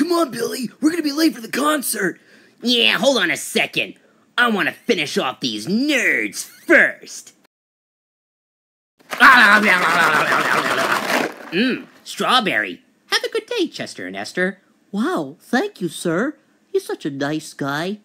Come on, Billy, we're gonna be late for the concert. Yeah, hold on a second. I want to finish off these nerds first. Strawberry. Have a good day, Chester and Esther. Wow, thank you, sir. He's such a nice guy.